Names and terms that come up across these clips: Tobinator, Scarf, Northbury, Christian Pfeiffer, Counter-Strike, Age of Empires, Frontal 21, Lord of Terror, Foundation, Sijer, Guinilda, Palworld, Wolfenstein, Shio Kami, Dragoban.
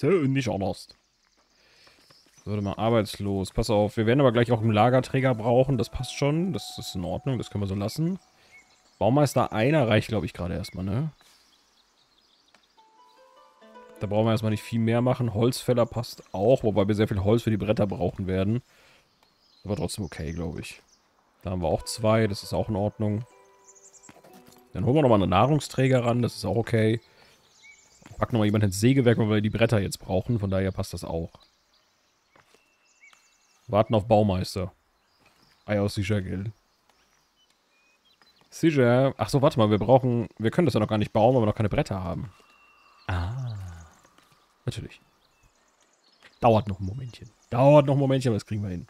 So und nicht anders. Würde mal arbeitslos. Pass auf, wir werden aber gleich auch einen Lagerträger brauchen. Das passt schon. Das ist in Ordnung. Das können wir so lassen. Baumeister einer reicht, glaube ich, gerade erstmal, ne? Da brauchen wir erstmal nicht viel mehr machen. Holzfäller passt auch, wobei wir sehr viel Holz für die Bretter brauchen werden. Aber trotzdem okay, glaube ich. Da haben wir auch zwei. Das ist auch in Ordnung. Dann holen wir nochmal einen Nahrungsträger ran. Das ist auch okay. Packen nochmal jemanden ins Sägewerk, weil wir die Bretter jetzt brauchen. Von daher passt das auch. Warten auf Baumeister. Ei aus Sijer, gell. Sijer. Achso, warte mal. Wir brauchen... Wir können das ja noch gar nicht bauen, weil wir noch keine Bretter haben. Ah. Natürlich. Dauert noch ein Momentchen. Dauert noch ein Momentchen, aber das kriegen wir hin.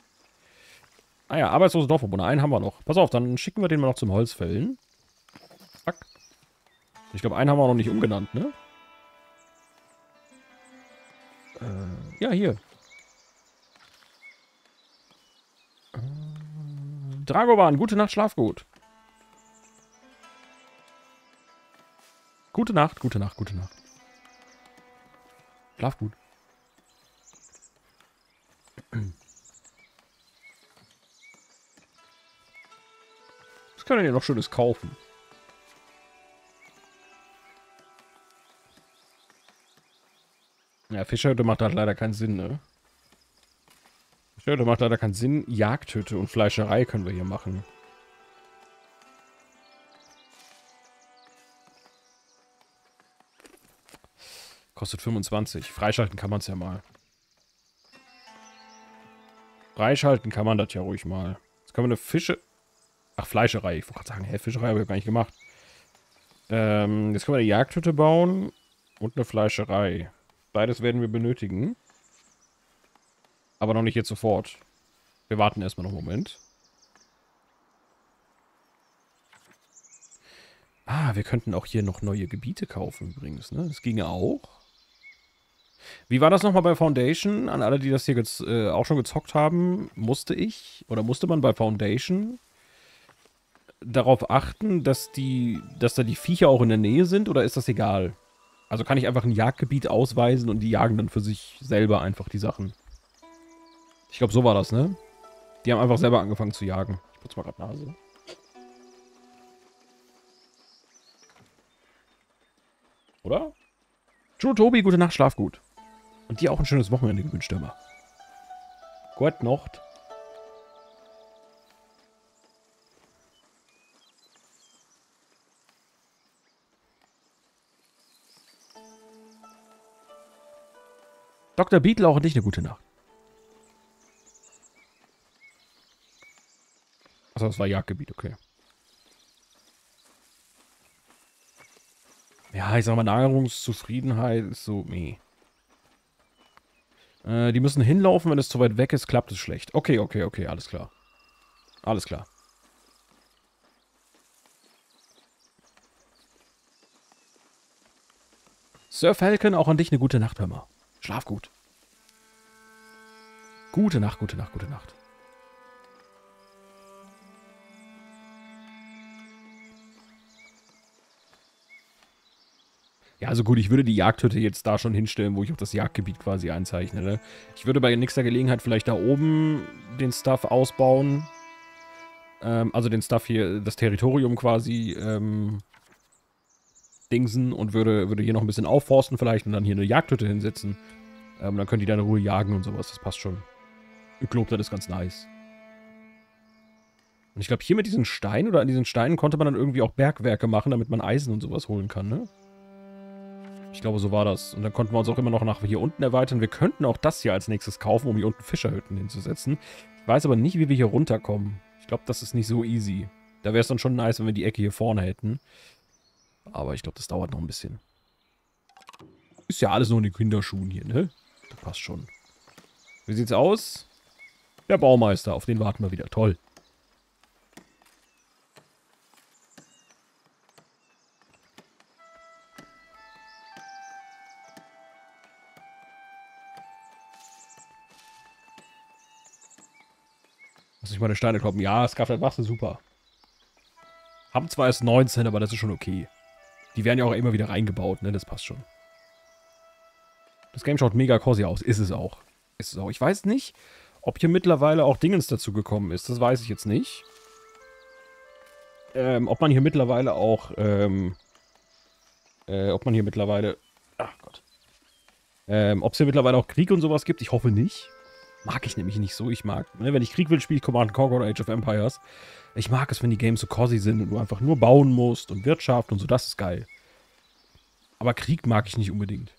Ah ja, arbeitslose Dorfbewohner. Einen haben wir noch. Pass auf, dann schicken wir den mal noch zum Holzfällen. Fuck. Ich glaube, einen haben wir noch nicht umgenannt, ne? Ja, hier. Dragoban, gute Nacht, schlaf gut. Gute Nacht, gute Nacht, gute Nacht. Schlaf gut. Was kann denn hier noch Schönes kaufen? Ja, Fischerhütte macht halt leider keinen Sinn, ne? Fischerhütte macht leider keinen Sinn. Jagdhütte und Fleischerei können wir hier machen. Kostet 25. Freischalten kann man es ja mal. Freischalten kann man das ja ruhig mal. Jetzt können wir eine Fische... Ach, Fleischerei. Ich wollte gerade sagen, hä, Fischerei habe ich gar nicht gemacht. Jetzt können wir eine Jagdhütte bauen und eine Fleischerei. Beides werden wir benötigen. Aber noch nicht jetzt sofort. Wir warten erstmal noch einen Moment. Ah, wir könnten auch hier noch neue Gebiete kaufen übrigens, ne? Das ginge auch. Wie war das nochmal bei Foundation? An alle, die das hier jetzt, auch schon gezockt haben, musste ich oder musste man bei Foundation darauf achten, dass da die Viecher auch in der Nähe sind oder ist das egal? Also kann ich einfach ein Jagdgebiet ausweisen und die jagen dann für sich selber einfach die Sachen. Ich glaube, so war das, ne? Die haben einfach selber angefangen zu jagen. Ich putze mal gerade Nase. Oder? Tschüss, Tobi, gute Nacht, schlaf gut. Und dir auch ein schönes Wochenende gewünscht, immer. Gute Nacht. Dr. Beetle, auch an dich eine gute Nacht. Achso, das war Jagdgebiet, okay. Ja, ich sag mal, Nahrungszufriedenheit ist so, nee. Die müssen hinlaufen, wenn es zu weit weg ist, klappt es schlecht. Okay, okay, okay, alles klar. Alles klar. Sir Falcon, auch an dich eine gute Nacht, hör mal. Schlaf gut. Gute Nacht, gute Nacht, gute Nacht. Ja, also gut, ich würde die Jagdhütte jetzt da schon hinstellen, wo ich auch das Jagdgebiet quasi einzeichne, ne? Ich würde bei nächster Gelegenheit vielleicht da oben den Stuff ausbauen. Also den Stuff hier, das Territorium quasi, dingsen und würde hier noch ein bisschen aufforsten vielleicht und dann hier eine Jagdhütte hinsetzen. Dann können die da in Ruhe jagen und sowas. Das passt schon. Ich glaube, das ist ganz nice. Und ich glaube, hier mit diesen Steinen oder an diesen Steinen konnte man dann irgendwie auch Bergwerke machen, damit man Eisen und sowas holen kann, ne? Ich glaube, so war das. Und dann konnten wir uns auch immer noch nach hier unten erweitern. Wir könnten auch das hier als nächstes kaufen, um hier unten Fischerhütten hinzusetzen. Ich weiß aber nicht, wie wir hier runterkommen. Ich glaube, das ist nicht so easy. Da wäre es dann schon nice, wenn wir die Ecke hier vorne hätten. Aber ich glaube, das dauert noch ein bisschen. Ist ja alles nur in den Kinderschuhen hier, ne? Das passt schon. Wie sieht's aus? Der Baumeister, auf den warten wir wieder. Toll. Muss ich meine Steine kloppen? Ja, Scarf, das machst du super. Haben zwar erst 19, aber das ist schon okay. Die werden ja auch immer wieder reingebaut, ne? Das passt schon. Das Game schaut mega cozy aus. Ist es auch. Ist es auch. Ich weiß nicht, ob hier mittlerweile auch Dingens dazu gekommen ist. Das weiß ich jetzt nicht. Ob man hier mittlerweile auch, ach Gott. Ob es hier mittlerweile auch Krieg und sowas gibt. Ich hoffe nicht. Mag ich nämlich nicht so. Ich mag, ne, wenn ich Krieg will, spiele ich Command & Conquer oder Age of Empires. Ich mag es, wenn die Games so cozy sind und du einfach nur bauen musst und Wirtschaft und so. Das ist geil. Aber Krieg mag ich nicht unbedingt.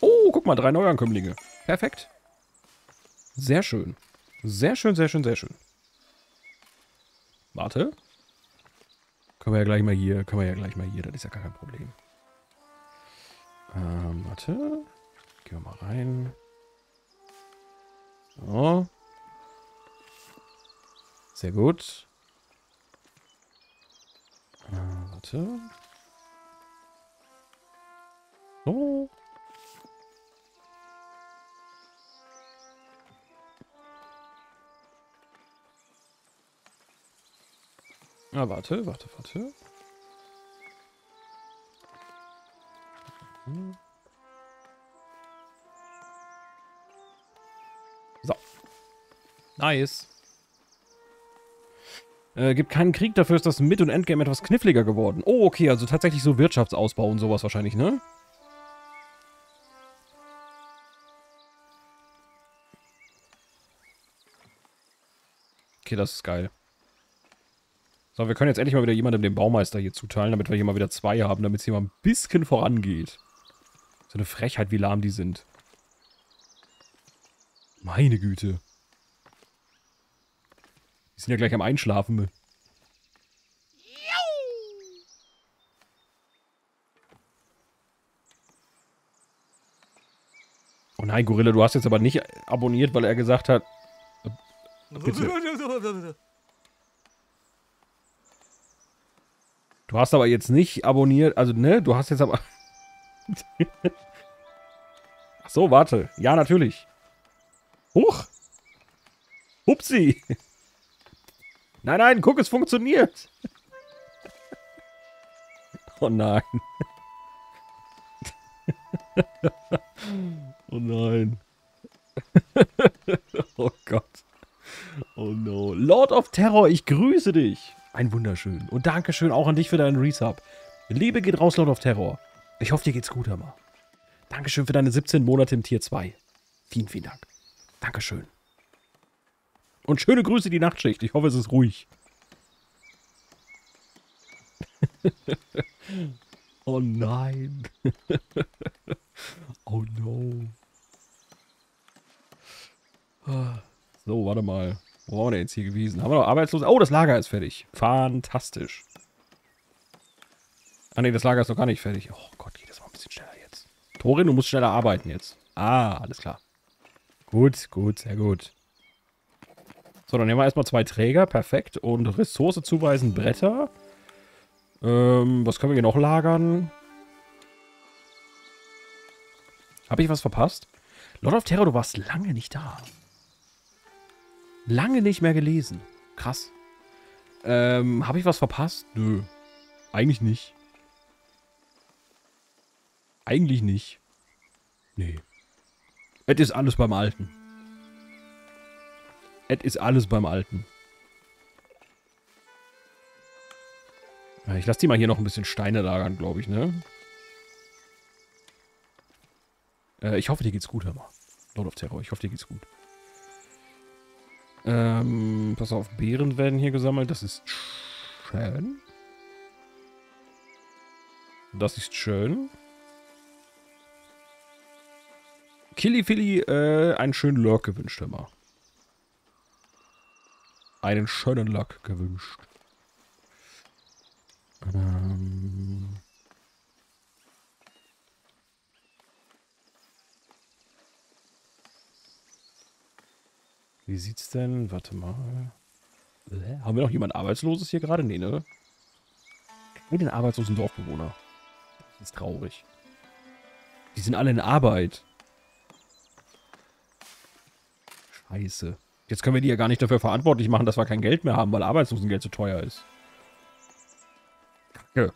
Oh, guck mal, 3 Neuankömmlinge. Perfekt. Sehr schön. Sehr schön, sehr schön, sehr schön. Warte. Können wir ja gleich mal hier. Das ist ja gar kein Problem. Warte. Gehen wir mal rein. So. Sehr gut. Warte. So. Ah, warte. So. Nice. Gibt keinen Krieg, dafür ist das Mid- und Endgame etwas kniffliger geworden. Oh, okay, also tatsächlich so Wirtschaftsausbau und sowas wahrscheinlich, ne? Okay, das ist geil. So, wir können jetzt endlich mal wieder jemandem den Baumeister hier zuteilen, damit wir hier mal wieder 2 haben, damit es hier mal ein bisschen vorangeht. So eine Frechheit, wie lahm die sind. Meine Güte. Die sind ja gleich am Einschlafen. Oh nein, Gorilla, du hast jetzt aber nicht abonniert, weil er gesagt hat... Bitte. Du hast aber jetzt nicht abonniert, also ne, du hast jetzt aber... Ach so, warte. Ja, natürlich. Huch! Upsi! Nein, nein, guck, es funktioniert! Oh nein. Oh nein. Oh Gott. Oh no. Lord of Terror, ich grüße dich. Ein wunderschön. Und Dankeschön auch an dich für deinen Resub. Liebe geht raus, Lord of Terror. Ich hoffe, dir geht's gut, Hammer. Dankeschön für deine 17 Monate im Tier 2. Vielen, vielen Dank. Dankeschön. Und schöne Grüße die Nachtschicht. Ich hoffe, es ist ruhig. Oh nein. Oh no. So, warte mal. Wo waren wir denn jetzt hier gewesen? Haben wir noch Arbeitslose? Oh, das Lager ist fertig. Fantastisch. Ah ne, das Lager ist noch gar nicht fertig. Oh Gott, geht das mal ein bisschen schneller jetzt. Thorin, du musst schneller arbeiten jetzt. Ah, alles klar. Gut, gut, sehr gut. So, dann nehmen wir erstmal 2 Träger. Perfekt. Und Ressource zuweisen, Bretter. Was können wir hier noch lagern? Habe ich was verpasst? Lord of Terror, du warst lange nicht da. Lange nicht mehr gelesen. Krass. Habe ich was verpasst? Nö. Eigentlich nicht. Eigentlich nicht. Nee. Es ist alles beim Alten. Es ist alles beim Alten. Ich lasse die mal hier noch ein bisschen Steine lagern, glaube ich, ne? Ich hoffe, dir geht's gut, hör mal. Lord of Terror, ich hoffe, dir geht's gut. Pass auf, Beeren werden hier gesammelt. Das ist schön. Killifilli, einen schönen Lurk gewünscht, immer. Einen schönen Lurk gewünscht. Wie sieht's denn? Warte mal. Haben wir noch jemand Arbeitsloses hier gerade? Nee, ne? Nur den arbeitslosen Dorfbewohner. Das ist traurig. Die sind alle in Arbeit. Scheiße. Jetzt können wir die ja gar nicht dafür verantwortlich machen, dass wir kein Geld mehr haben, weil Arbeitslosengeld zu teuer ist. Kacke.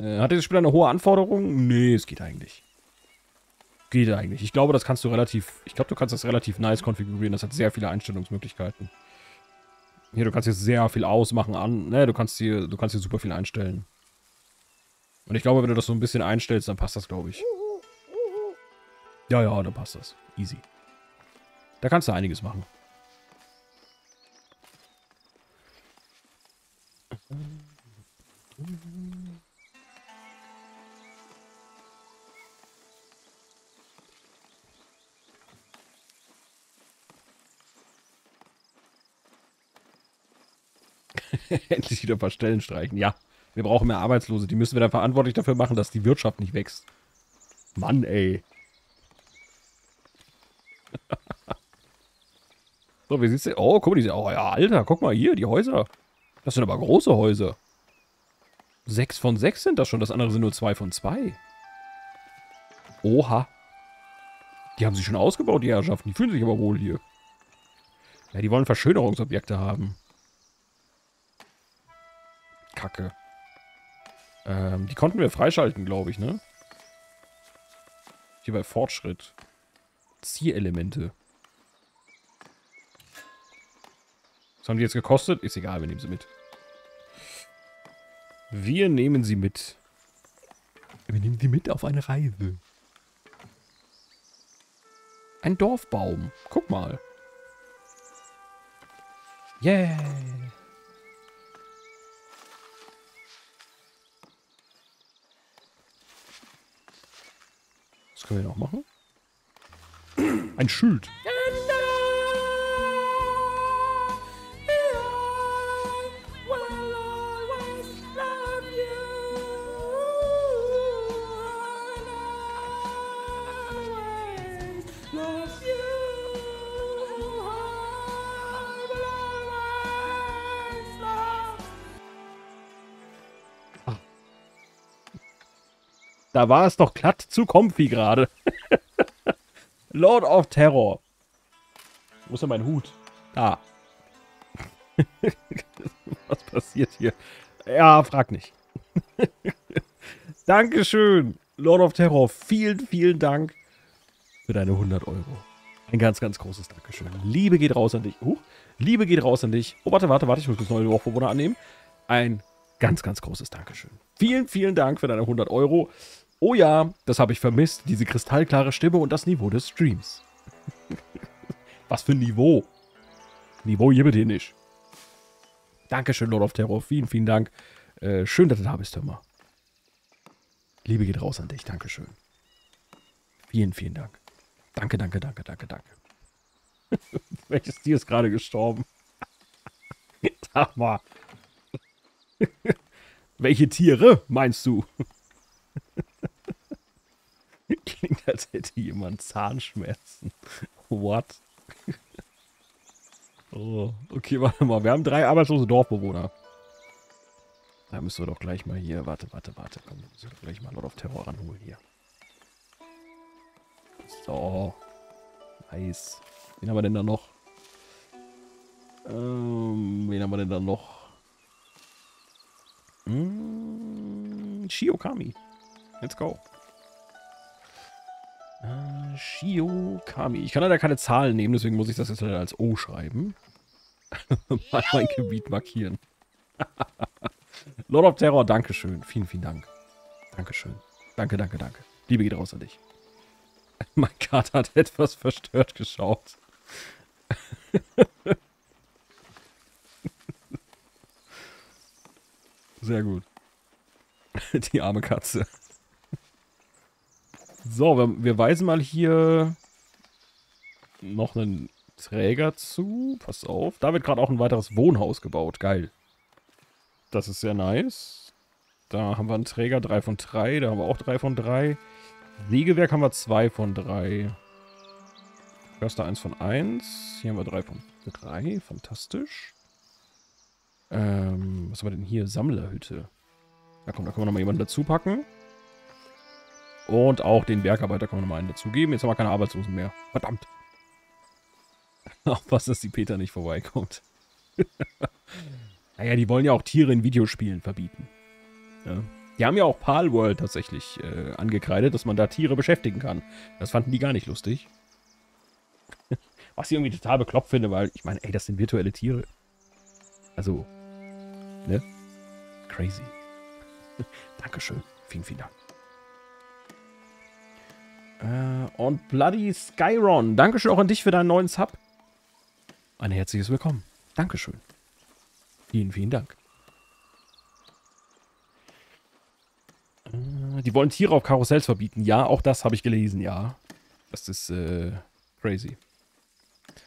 Hat dieses Spiel eine hohe Anforderung? Nee, es geht eigentlich. Geht eigentlich. Ich glaube, das kannst du relativ... Ich glaube, du kannst das relativ nice konfigurieren. Das hat sehr viele Einstellungsmöglichkeiten. Hier, du kannst jetzt sehr viel ausmachen an... Ne, du kannst hier super viel einstellen. Und ich glaube, wenn du das so ein bisschen einstellst, dann passt das, glaube ich. Ja, ja, dann passt das. Easy. Da kannst du einiges machen. Endlich wieder ein paar Stellen streichen. Ja, wir brauchen mehr Arbeitslose. Die müssen wir dann verantwortlich dafür machen, dass die Wirtschaft nicht wächst. Mann, ey. So, wie sieht's denn? Oh, guck mal, diese. Oh ja, Alter, guck mal hier, die Häuser. Das sind aber große Häuser. 6 von 6 sind das schon. Das andere sind nur 2 von 2. Oha. Die haben sich schon ausgebaut, die Herrschaften. Die fühlen sich aber wohl hier. Ja, die wollen Verschönerungsobjekte haben. Kacke. Die konnten wir freischalten, glaube ich, ne? Hier bei Fortschritt. Zielelemente. Was haben die jetzt gekostet? Ist egal, wir nehmen sie mit. Wir nehmen sie mit. Wir nehmen die mit auf eine Reise. Ein Dorfbaum. Guck mal. Yeah. Was können wir noch machen? Ein Schild. Da war es doch glatt zu comfy gerade. Lord of Terror. Wo ist denn mein Hut? Da. Was passiert hier? Ja, frag nicht. Dankeschön, Lord of Terror. Vielen, vielen Dank für deine 100 Euro. Ein ganz, ganz großes Dankeschön. Liebe geht raus an dich. Liebe geht raus an dich. Oh, warte. Ich muss das neue Dorfbewohner annehmen. Ein ganz, ganz großes Dankeschön. Vielen, vielen Dank für deine 100 Euro. Oh ja, das habe ich vermisst, diese kristallklare Stimme und das Niveau des Streams. Was für ein Niveau. Niveau hier bitte hier nicht. Dankeschön, Lord of Terror. Vielen, vielen Dank. Schön, dass du da bist, Thomas. Liebe geht raus an dich. Dankeschön. Vielen, vielen Dank. Danke. Welches Tier ist gerade gestorben? Sag mal. Welche Tiere meinst du? Klingt, als hätte jemand Zahnschmerzen. What? Oh, okay, warte mal. Wir haben 3 arbeitslose Dorfbewohner. Da müssen wir doch gleich mal hier... Warte. Komm, müssen wir doch gleich mal Lord of Terror ranholen hier. So. Nice. Wen haben wir denn da noch? Shio Kami. Let's go. Shio Kami. Ich kann leider keine Zahlen nehmen, deswegen muss ich das jetzt leider als O schreiben. Mal mein Gebiet markieren. Lord of Terror, Dankeschön. Vielen, vielen Dank. Dankeschön. Danke. Liebe geht raus an dich. Mein Kater hat etwas verstört geschaut. Sehr gut. Die arme Katze. So, wir weisen mal hier noch einen Träger zu. Pass auf. Da wird gerade auch ein weiteres Wohnhaus gebaut. Geil. Das ist sehr nice. Da haben wir einen Träger. 3 von 3. Da haben wir auch 3 von 3. Sägewerk haben wir 2 von 3. Förster 1 von 1. Hier haben wir 3 von 3. Fantastisch. Was haben wir denn hier? Sammlerhütte. Da können wir nochmal jemanden dazu packen. Und auch den Bergarbeiter kann man nochmal einen dazugeben. Jetzt haben wir keine Arbeitslosen mehr. Verdammt. Auch was, dass die Peter nicht vorbeikommt. Naja, die wollen ja auch Tiere in Videospielen verbieten. Ja. Die haben ja auch Palworld tatsächlich angekreidet, dass man da Tiere beschäftigen kann. Das fanden die gar nicht lustig. Was ich irgendwie total bekloppt finde, weil ich meine, ey, das sind virtuelle Tiere. Also, ne? Crazy. Dankeschön. Vielen, vielen Dank. Und Bloody Skyron. Dankeschön auch an dich für deinen neuen Sub. Ein herzliches Willkommen. Dankeschön. Vielen, vielen Dank. Die wollen Tiere auf Karussells verbieten. Ja, auch das habe ich gelesen, ja. Das ist crazy.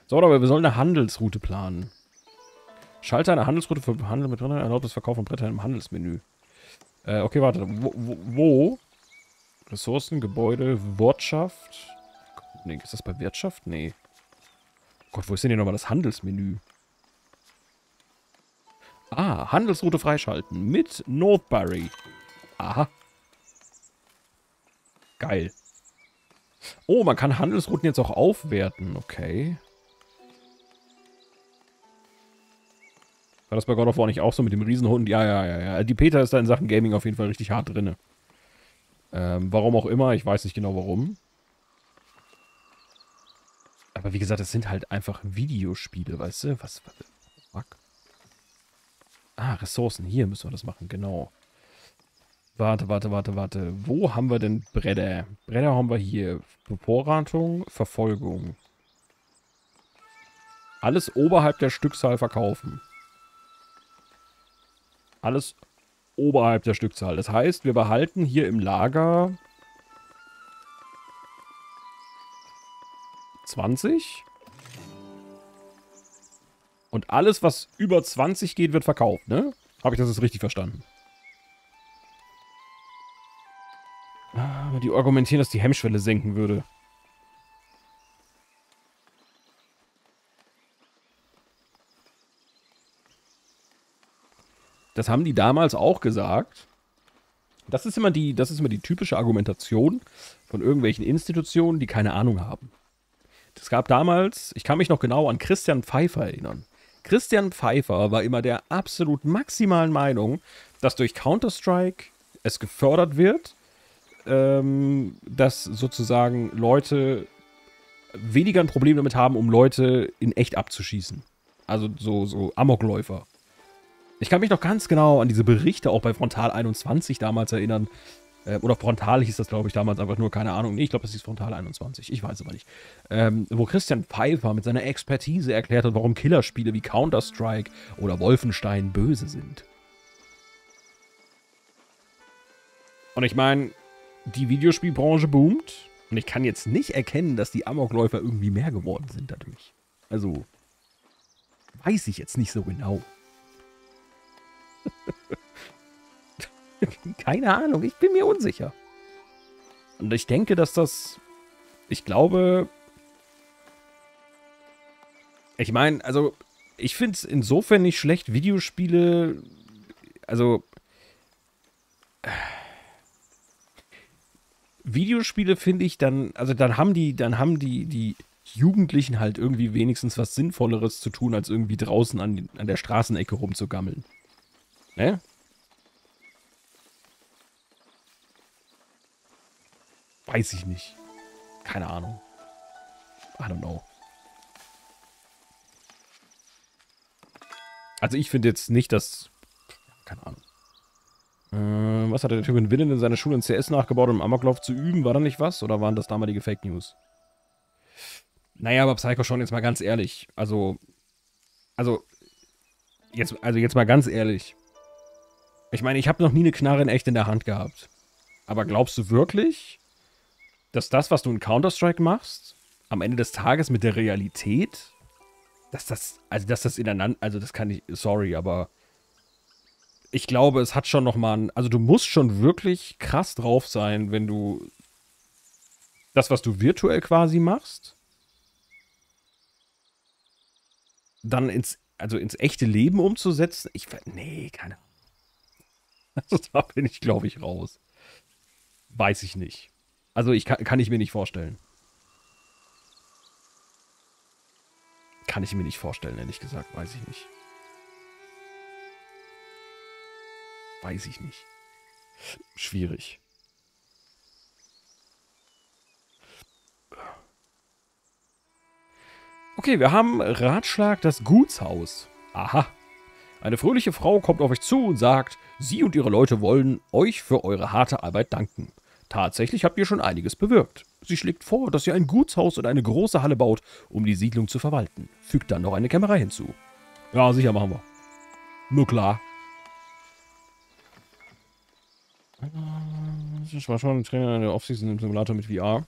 So, aber wir sollen eine Handelsroute planen. Schalte eine Handelsroute für Handel mit Rindern, erlaubt das Verkauf von Brettern im Handelsmenü. Okay, warte. Wo? Ressourcen, Gebäude, Wirtschaft. Nee, ist das bei Wirtschaft? Nee. Oh Gott, wo ist denn hier nochmal das Handelsmenü? Ah, Handelsroute freischalten mit Northbury. Aha. Geil. Oh, man kann Handelsrouten jetzt auch aufwerten. Okay. War das bei God of War nicht auch so mit dem Riesenhund? Ja. Die Peter ist da in Sachen Gaming auf jeden Fall richtig hart drin. Warum auch immer. Ich weiß nicht genau warum. Aber wie gesagt, es sind halt einfach Videospiele, weißt du? Was fuck? Ah, Ressourcen. Hier müssen wir das machen. Genau. Warte. Wo haben wir denn Bretter? Bretter haben wir hier. Bevorratung, Verfolgung. Alles oberhalb der Stückzahl verkaufen. Alles oberhalb der Stückzahl. Das heißt, wir behalten hier im Lager 20. Und alles, was über 20 geht, wird verkauft, ne? Habe ich das jetzt richtig verstanden? Die argumentieren, dass die Hemmschwelle senken würde. Das haben die damals auch gesagt. Das ist immer die typische Argumentation von irgendwelchen Institutionen, die keine Ahnung haben. Es gab damals, ich kann mich noch genau an Christian Pfeiffer erinnern. Christian Pfeiffer war immer der absolut maximalen Meinung, dass durch Counter-Strike es gefördert wird, dass sozusagen Leute weniger ein Problem damit haben, um Leute in echt abzuschießen. Also so Amokläufer. Ich kann mich noch ganz genau an diese Berichte auch bei Frontal 21 damals erinnern. Oder Frontal hieß das, glaube ich, damals einfach nur, keine Ahnung. Nee, ich glaube, das hieß Frontal 21. Ich weiß aber nicht. Wo Christian Pfeiffer mit seiner Expertise erklärt hat, warum Killerspiele wie Counter-Strike oder Wolfenstein böse sind. Und ich meine, die Videospielbranche boomt. Und ich kann jetzt nicht erkennen, dass die Amokläufer irgendwie mehr geworden sind dadurch. Also, weiß ich jetzt nicht so genau. Keine Ahnung, ich bin mir unsicher. Und ich denke, dass das... Ich glaube... Ich meine, also... Ich finde es insofern nicht schlecht, Videospiele... Also... Videospiele finde ich dann, also dann haben die Jugendlichen halt irgendwie wenigstens was Sinnvolleres zu tun, als irgendwie draußen an der Straßenecke rumzugammeln. Ne? Weiß ich nicht. Keine Ahnung. I don't know. Also ich finde jetzt nicht, dass... Keine Ahnung. Was hat der Typ in Winnen in seiner Schule in CS nachgebaut, um Amoklauf zu üben? War da nicht was? Oder waren das damalige Fake News? Naja, aber Psycho schon, jetzt mal ganz ehrlich. Also jetzt mal ganz ehrlich. Ich meine, ich habe noch nie eine Knarre in echt in der Hand gehabt. Aber glaubst du wirklich, dass das, was du in Counter-Strike machst, am Ende des Tages mit der Realität, dass das ineinander, also das kann ich, sorry, aber... Ich glaube, es hat schon nochmal ein... Also du musst schon wirklich krass drauf sein, wenn du das, was du virtuell quasi machst, dann ins echte Leben umzusetzen. Nee, keine Ahnung. Also da bin ich, glaube ich, raus. Weiß ich nicht. Also ich kann ich mir nicht vorstellen. Kann ich mir nicht vorstellen, ehrlich gesagt. Weiß ich nicht. Weiß ich nicht. Schwierig. Okay, wir haben Ratschlag das Gutshaus. Aha. Eine fröhliche Frau kommt auf euch zu und sagt, sie und ihre Leute wollen euch für eure harte Arbeit danken. Tatsächlich habt ihr schon einiges bewirkt. Sie schlägt vor, dass ihr ein Gutshaus und eine große Halle baut, um die Siedlung zu verwalten. Fügt dann noch eine Kämmerei hinzu. Ja, sicher machen wir. Nur klar. Ich war schon ein Trainer in der Offseason im Simulator mit VR.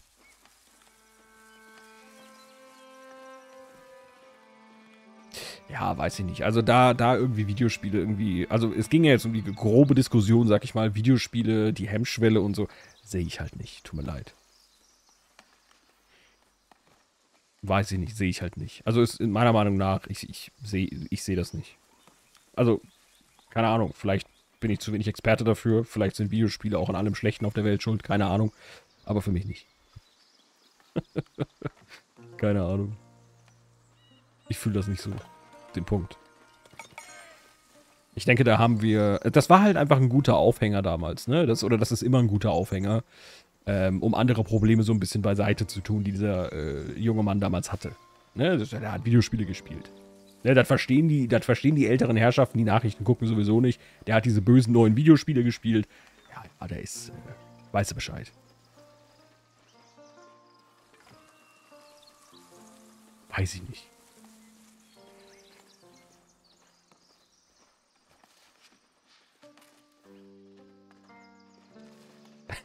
Ja, weiß ich nicht. Also da irgendwie Videospiele irgendwie... Also es ging ja jetzt um die grobe Diskussion, sag ich mal. Videospiele, die Hemmschwelle und so. Sehe ich halt nicht. Tut mir leid. Weiß ich nicht. Sehe ich halt nicht. Also ist in meiner Meinung nach, ich sehe das nicht. Also, keine Ahnung. Vielleicht bin ich zu wenig Experte dafür. Vielleicht sind Videospiele auch an allem Schlechten auf der Welt schuld. Keine Ahnung. Aber für mich nicht. Keine Ahnung. Ich fühle das nicht so. Den Punkt. Ich denke, da haben wir... Das war halt einfach ein guter Aufhänger damals, ne? Das ist immer ein guter Aufhänger, um andere Probleme so ein bisschen beiseite zu tun, die dieser junge Mann damals hatte. Ne? Er hat Videospiele gespielt. Ne? Das verstehen die älteren Herrschaften, die Nachrichten gucken sowieso nicht. Der hat diese bösen neuen Videospiele gespielt. Ja, der ist... weißt du Bescheid. Weiß ich nicht.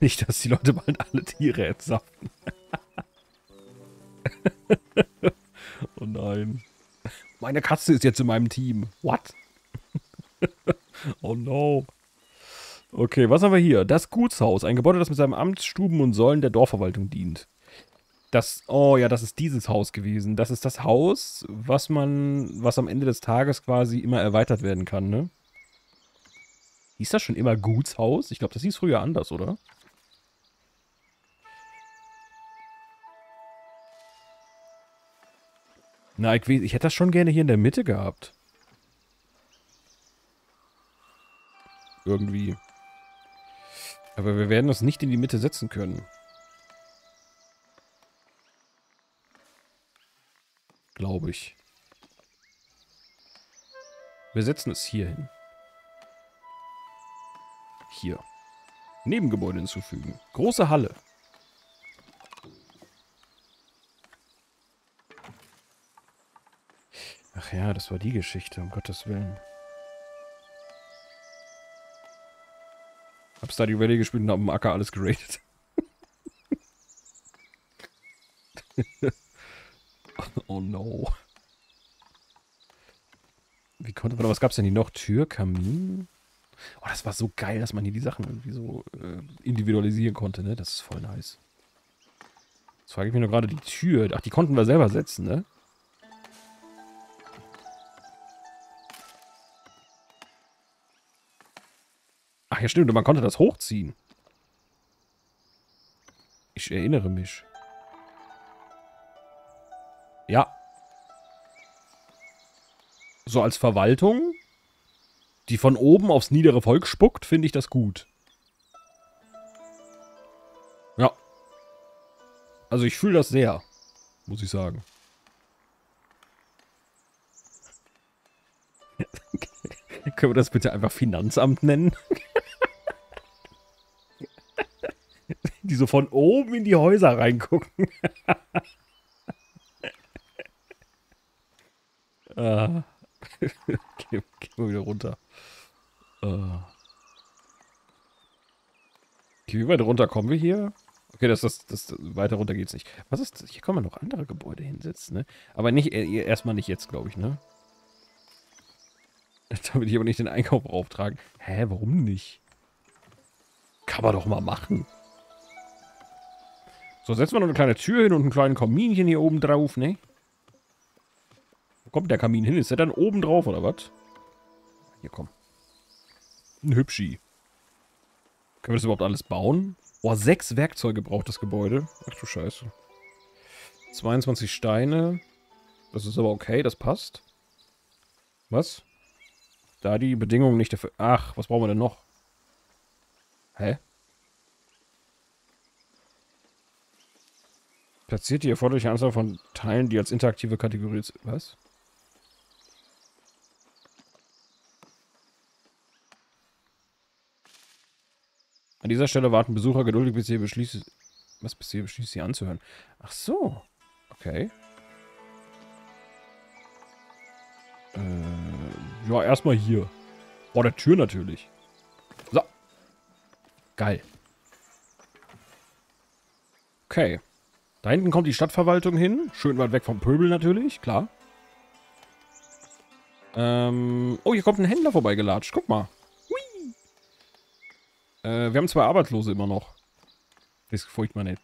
Nicht, dass die Leute bald alle Tiere entsaften. Oh nein. Meine Katze ist jetzt in meinem Team. What? Oh no. Okay, was haben wir hier? Das Gutshaus. Ein Gebäude, das mit seinem Amt, Stuben und Säulen der Dorfverwaltung dient. Das, oh ja, das ist dieses Haus gewesen. Das ist das Haus, was am Ende des Tages quasi immer erweitert werden kann, ne? Hieß das schon immer Gutshaus? Ich glaube, das hieß früher anders, oder? Na, ich hätte das schon gerne hier in der Mitte gehabt. Irgendwie. Aber wir werden das nicht in die Mitte setzen können. Glaube ich. Wir setzen es hier hin. Hier. Nebengebäude hinzufügen. Große Halle. Ach ja, das war die Geschichte, um Gottes Willen. Hab Stardew Valley gespielt und hab am Acker alles geradet. Oh no. Wie konnte man... Was gab's denn hier noch? Tür, Kamin... Oh, das war so geil, dass man hier die Sachen irgendwie so individualisieren konnte, ne? Das ist voll nice. Jetzt frage ich mich nur gerade, die Tür... Ach, die konnten wir selber setzen, ne? Ach ja, stimmt. Und man konnte das hochziehen. Ich erinnere mich. Ja. So als Verwaltung... die von oben aufs niedere Volk spuckt, finde ich das gut. Ja. Also ich fühle das sehr, muss ich sagen. Können wir das bitte einfach Finanzamt nennen? Die so von oben in die Häuser reingucken. Gehen wir wieder runter. Okay, wie weit runter kommen wir hier? Okay, weiter runter geht's nicht. Was ist das? Hier kann man noch andere Gebäude hinsetzen, ne? Aber nicht, erstmal nicht jetzt, glaube ich, ne? Da will ich aber nicht den Einkauf auftragen. Hä, warum nicht? Kann man doch mal machen. So, setzen wir noch eine kleine Tür hin und einen kleinen Kaminchen hier oben drauf, ne? Wo kommt der Kamin hin? Ist der dann oben drauf, oder was? Hier, komm. Ein Hübschi. Können wir das überhaupt alles bauen? Boah, 6 Werkzeuge braucht das Gebäude. Ach du Scheiße. 22 Steine. Das ist aber okay, das passt. Was? Da die Bedingungen nicht dafür... Ach, was brauchen wir denn noch? Hä? Platziert die erforderliche Anzahl von Teilen, die als interaktive Kategorie... Was? An dieser Stelle warten Besucher geduldig, bis ihr beschließt... Was bis ihr beschließt, sie anzuhören? Ach so. Okay. Ja, erstmal hier. Vor der Tür natürlich. So. Geil. Okay. Da hinten kommt die Stadtverwaltung hin. Schön weit weg vom Pöbel natürlich, klar. Oh, hier kommt ein Händler vorbeigelatscht. Guck mal. Hui. Wir haben 2 Arbeitslose immer noch. Das furcht man nicht.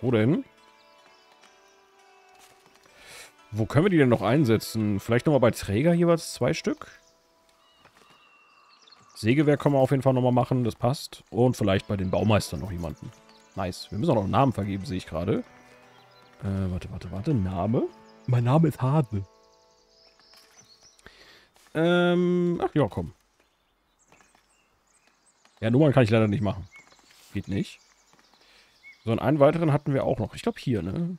Wo denn? Wo können wir die denn noch einsetzen? Vielleicht nochmal bei Träger jeweils 2 Stück? Sägewerk können wir auf jeden Fall nochmal machen, das passt. Und vielleicht bei den Baumeistern noch jemanden. Nice. Wir müssen auch noch Namen vergeben, sehe ich gerade. Warte. Name? Mein Name ist Hase. Ach ja, komm. Ja, Nummern kann ich leider nicht machen. Geht nicht. So, und einen weiteren hatten wir auch noch. Ich glaube hier, ne?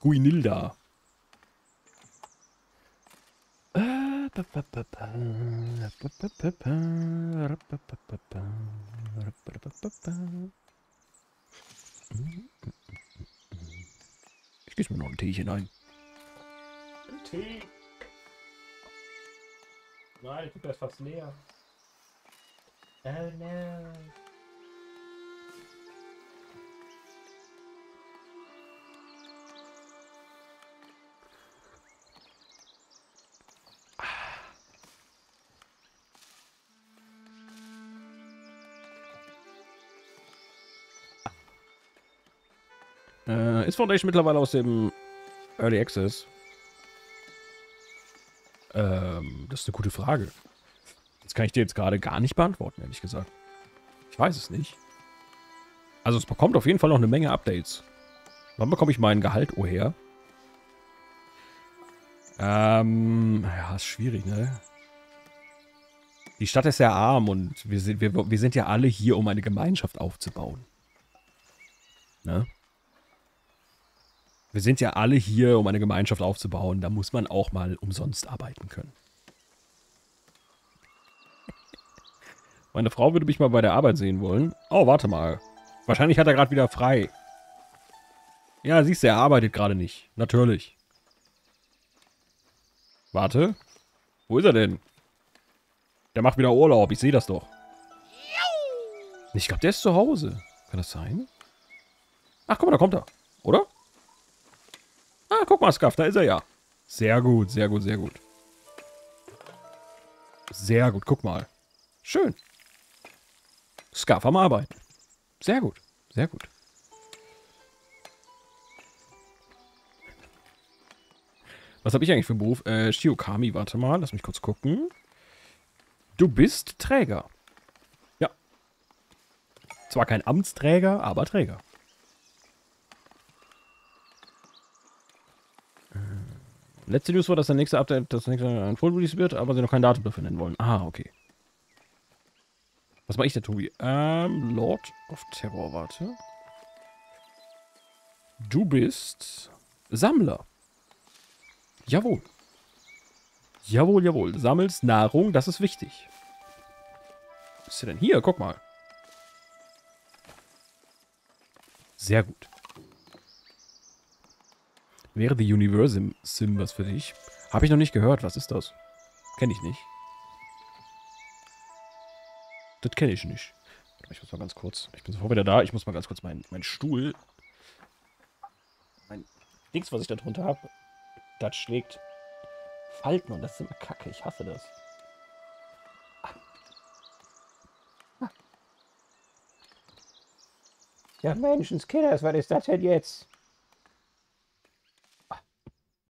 Guinilda. Ich gieße mir noch ein Teechen ein. Ein Tee? Nein, ich bin erst fast leer. Oh no. Ist Foundation mittlerweile aus dem Early Access? Das ist eine gute Frage. Das kann ich dir jetzt gerade gar nicht beantworten, ehrlich gesagt. Ich weiß es nicht. Also es bekommt auf jeden Fall noch eine Menge Updates. Wann bekomme ich mein Gehalt, oh her? Ja, ist schwierig, ne? Die Stadt ist ja arm und wir sind ja alle hier, um eine Gemeinschaft aufzubauen. Ne? Wir sind ja alle hier, um eine Gemeinschaft aufzubauen. Da muss man auch mal umsonst arbeiten können. Meine Frau würde mich mal bei der Arbeit sehen wollen. Oh, warte mal. Wahrscheinlich hat er gerade wieder frei. Ja, siehst du, er arbeitet gerade nicht. Natürlich. Warte. Wo ist er denn? Der macht wieder Urlaub. Ich sehe das doch. Ich glaube, der ist zu Hause. Kann das sein? Ach, guck mal, da kommt er. Oder? Ah, guck mal, Scarf, da ist er ja. Sehr gut, sehr gut, sehr gut. Sehr gut, guck mal. Schön. Scarf am Arbeiten. Sehr gut, sehr gut. Was habe ich eigentlich für einen Beruf? Shio Kami, warte mal, lass mich kurz gucken. Du bist Träger. Ja. Zwar kein Amtsträger, aber Träger. Letzte News war, dass der nächste Update, das nächste ein Full Release wird, aber sie noch kein Datum dafür nennen wollen. Ah, okay. Was mache ich der Tobi? Lord of Terror, warte. Du bist Sammler. Jawohl. Jawohl, jawohl. Sammelst Nahrung, das ist wichtig. Was ist denn hier? Guck mal. Sehr gut. Wäre die Universum-Sim was für dich? Habe ich noch nicht gehört. Was ist das? Kenne ich nicht. Das kenne ich nicht. Ich muss mal ganz kurz. Ich bin sofort wieder da. Ich muss mal ganz kurz meinen Stuhl. Mein Dings, was ich da drunter habe, das schlägt Falten und das ist immer kacke. Ich hasse das. Ja, Menschenskinder, was ist das denn jetzt?